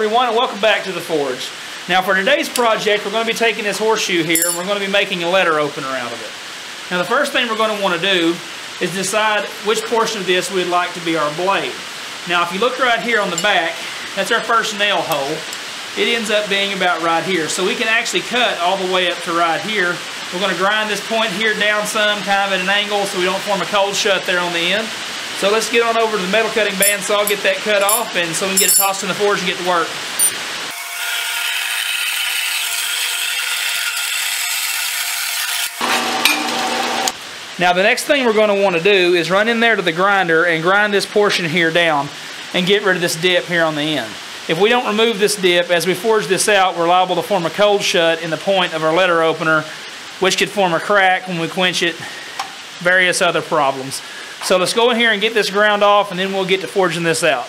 everyone, and welcome back to the forge. Now for today's project, we're going to be taking this horseshoe here and we're going to be making a letter opener out of it. Now the first thing we're going to want to do is decide which portion of this we'd like to be our blade. Now if you look right here on the back, that's our first nail hole. It ends up being about right here. So we can actually cut all the way up to right here. We're going to grind this point here down some, kind of at an angle so we don't form a cold shut there on the end. So let's get on over to the metal cutting bandsaw, get that cut off, and so we can get it tossed in the forge and get to work. Now the next thing we're going to want to do is run in there to the grinder and grind this portion here down and get rid of this dip here on the end. If we don't remove this dip, as we forge this out, we're liable to form a cold shut in the point of our letter opener, which could form a crack when we quench it, various other problems. So let's go in here and get this ground off, and then we'll get to forging this out.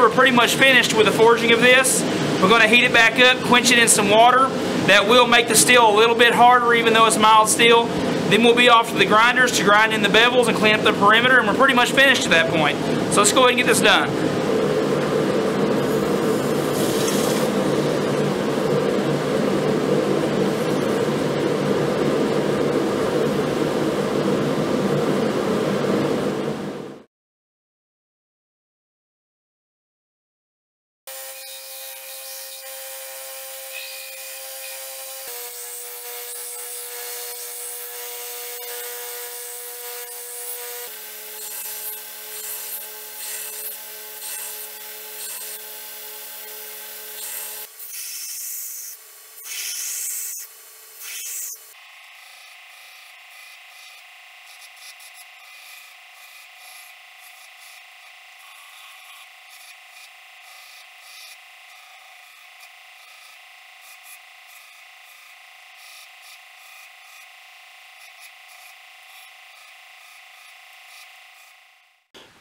here, we're pretty much finished with the forging of this. We're going to heat it back up, quench it in some water. That will make the steel a little bit harder, even though it's mild steel. Then we'll be off to the grinders to grind in the bevels and clean up the perimeter, and we're pretty much finished at that point. So let's go ahead and get this done.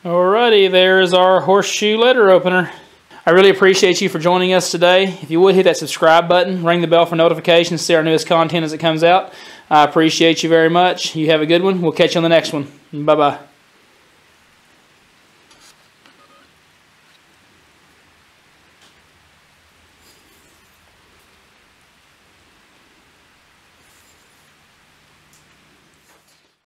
Alrighty, there is our horseshoe letter opener. I really appreciate you for joining us today. If you would, hit that subscribe button, ring the bell for notifications, see our newest content as it comes out. I appreciate you very much. You have a good one. We'll catch you on the next one. Bye-bye.